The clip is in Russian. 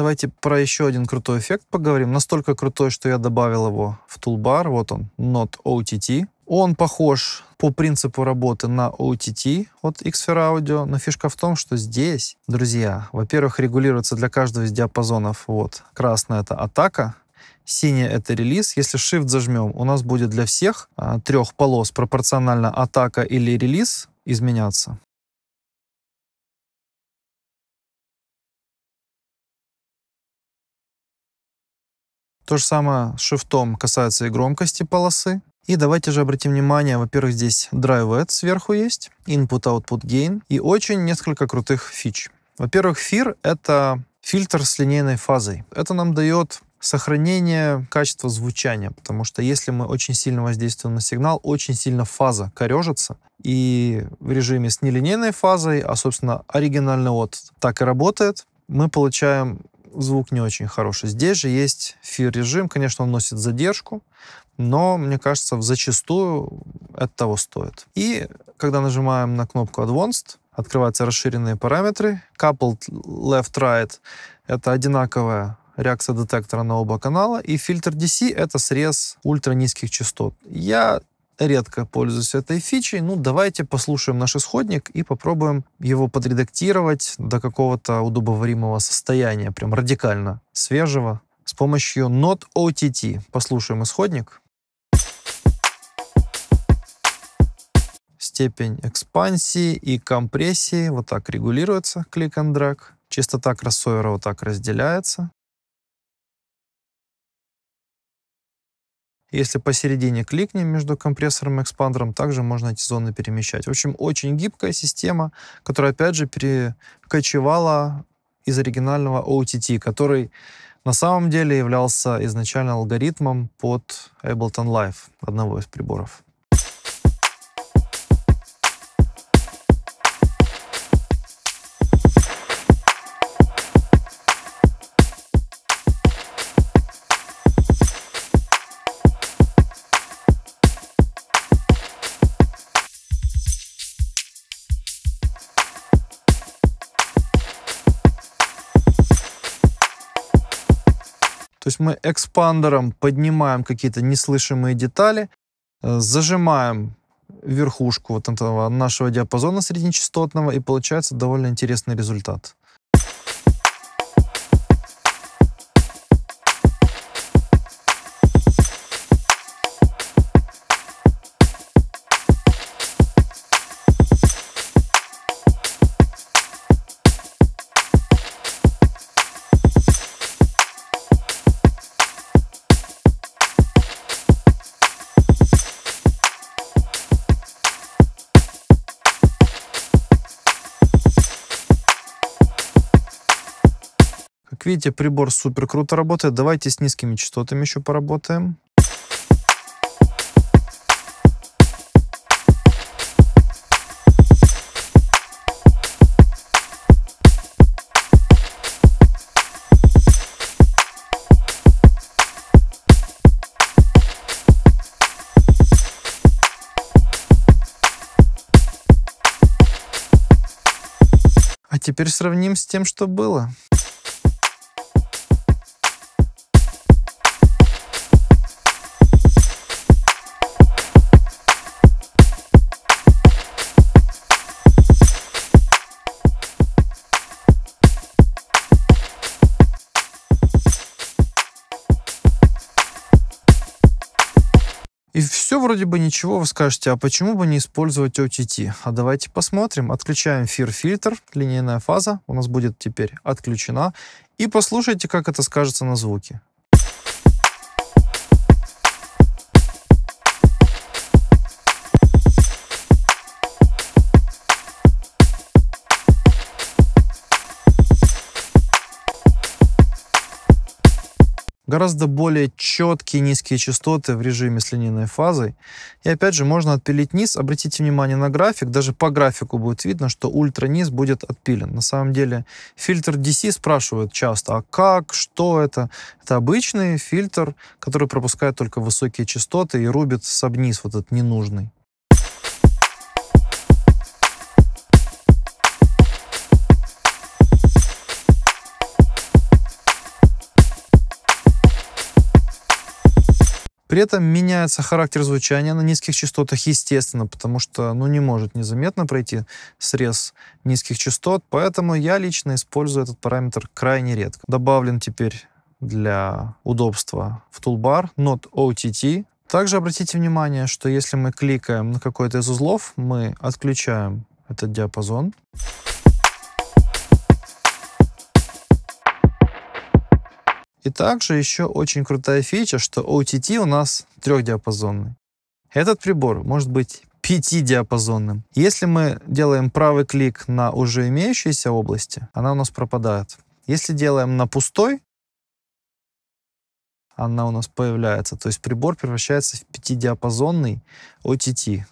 Давайте про еще один крутой эффект поговорим. Настолько крутой, что я добавил его в тулбар. Вот он, Not OTT. Он похож по принципу работы на OTT от Xfer Audio, но фишка в том, что здесь, друзья, во-первых, регулируется для каждого из диапазонов. Вот, красная — это атака, синяя — это релиз. Если Shift зажмем, у нас будет для всех трех полос пропорционально атака или релиз изменяться. То же самое с Shift касается и громкости полосы. И давайте же обратим внимание, во-первых, здесь драйвет сверху есть, input-output gain и очень несколько крутых фич. Во-первых, FIR — это фильтр с линейной фазой. Это нам дает сохранение качества звучания, потому что если мы очень сильно воздействуем на сигнал, очень сильно фаза корежится. И в режиме с нелинейной фазой, а, собственно, оригинальный от так и работает, мы получаем звук не очень хороший. Здесь же есть FIR режим, конечно, он носит задержку, но, мне кажется, зачастую это того стоит. И когда нажимаем на кнопку Advanced, открываются расширенные параметры. Coupled Left-Right — это одинаковая реакция детектора на оба канала, и фильтр DC — это срез ультранизких частот. Я редко пользуюсь этой фичей. Ну, давайте послушаем наш исходник и попробуем его подредактировать до какого-то удобоваримого состояния, прям радикально свежего, с помощью Not OTT. Послушаем исходник. Степень экспансии и компрессии вот так регулируется, click and drag. Частота кроссовера вот так разделяется. Если посередине кликнем между компрессором и экспандером, также можно эти зоны перемещать. В общем, очень гибкая система, которая, опять же, перекочевала из оригинального OTT, который на самом деле являлся изначально алгоритмом под Ableton Live, одного из приборов. То есть мы экспандером поднимаем какие-то неслышимые детали, зажимаем верхушку вот этого нашего диапазона среднечастотного, и получается довольно интересный результат. Видите, прибор супер круто работает. Давайте с низкими частотами еще поработаем. А теперь сравним с тем, что было. И все вроде бы ничего. Вы скажете, а почему бы не использовать OTT? А давайте посмотрим. Отключаем FIR фильтр, линейная фаза у нас будет теперь отключена. И послушайте, как это скажется на звуке. Гораздо более четкие низкие частоты в режиме с линейной фазой. И опять же можно отпилить низ. Обратите внимание на график. Даже по графику будет видно, что ультраниз будет отпилен. На самом деле фильтр DC спрашивают часто, а как, что это? Это обычный фильтр, который пропускает только высокие частоты и рубит сабниз вот этот ненужный. При этом меняется характер звучания на низких частотах, естественно, потому что ну, не может незаметно пройти срез низких частот, поэтому я лично использую этот параметр крайне редко. Добавлен теперь для удобства в тулбар Not OTT. Также обратите внимание, что если мы кликаем на какой-то из узлов, мы отключаем этот диапазон. И также еще очень крутая фича, что OTT у нас трехдиапазонный. Этот прибор может быть пятидиапазонным. Если мы делаем правый клик на уже имеющиеся области, она у нас пропадает. Если делаем на пустой, она у нас появляется. То есть прибор превращается в пятидиапазонный OTT.